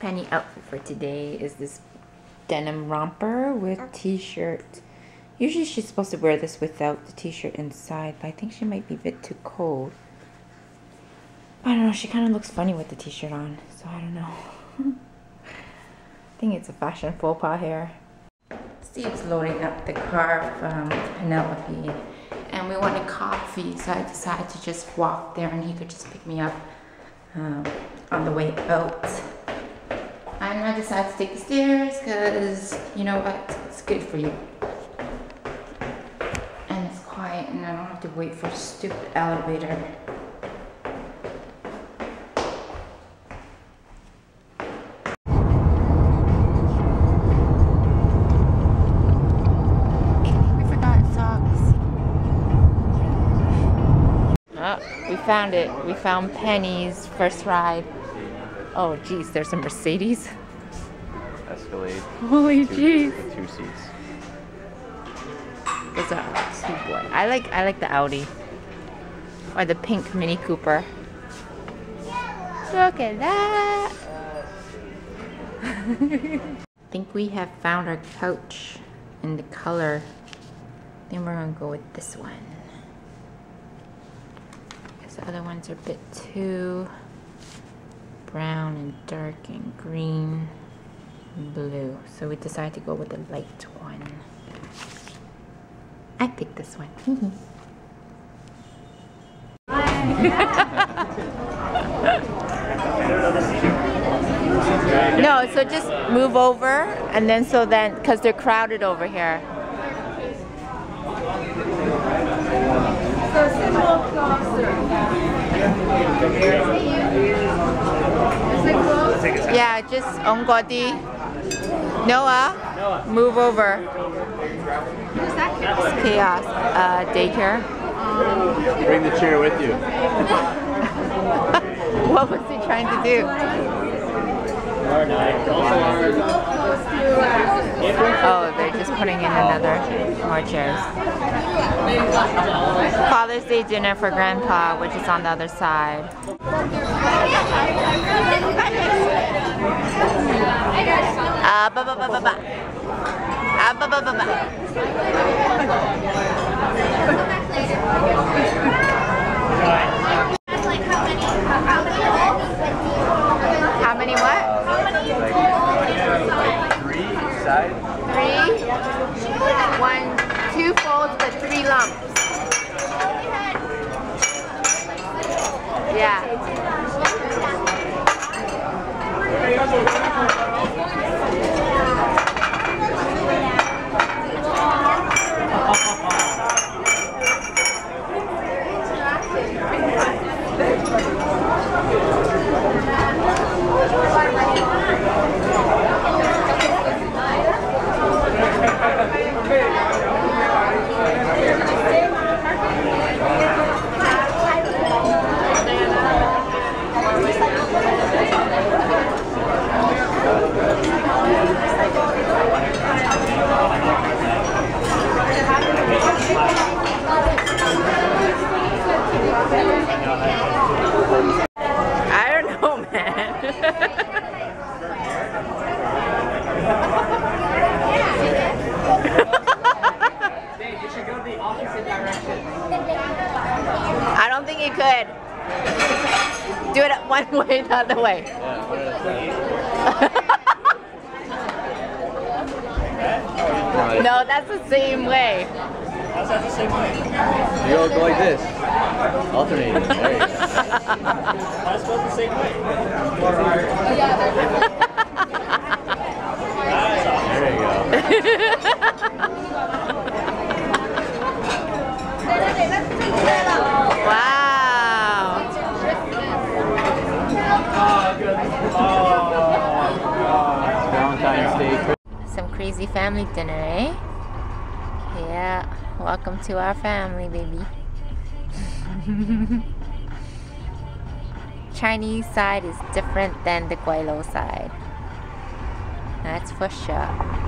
Penny outfit for today is this denim romper with t-shirt. Usually she's supposed to wear this without the t-shirt inside, but I think she might be a bit too cold. I don't know, she kind of looks funny with the t-shirt on, so I don't know. I think it's a fashion faux pas here. Steve's loading up the car from Penelope, and we wanted coffee, so I decided to just walk there and he could just pick me up on the way out. And I decided to take the stairs because, you know what, it's good for you. And it's quiet and I don't have to wait for a stupid elevator. We found it. We found Penny's first ride. Oh geez, there's a Mercedes. Escalade. Holy geez. The two seats. It's a sweet boy. I like the Audi. Or the pink Mini Cooper. Look at that. I think we have found our couch in the color. Then we're gonna go with this one. The other ones are a bit too brown and dark and green and blue, so we decided to go with the light one. I picked this one. No, so just move over, and then so then, because they're crowded over here. Yeah, just Ongodi. Noah, move over. Who's that? It's chaos. Daycare. Bring the chair with you. What was he trying to do? Oh, they're just putting in another more chairs. Father's Day dinner for Grandpa, which is on the other side. How many what? Like three each side. Three? Yeah. Two folds but three lumps. Yeah. I don't know, man. Dave, you should go the opposite direction. I don't think you could. Do it one way, the other way. No, that's the same way. How's that the same way? You all go like this. Alternating. That's supposed to say quick. There you go. Wow. Valentine's Day. Some crazy family dinner, eh? Yeah. Welcome to our family, baby. Chinese side is different than the Guaylo side. That's for sure.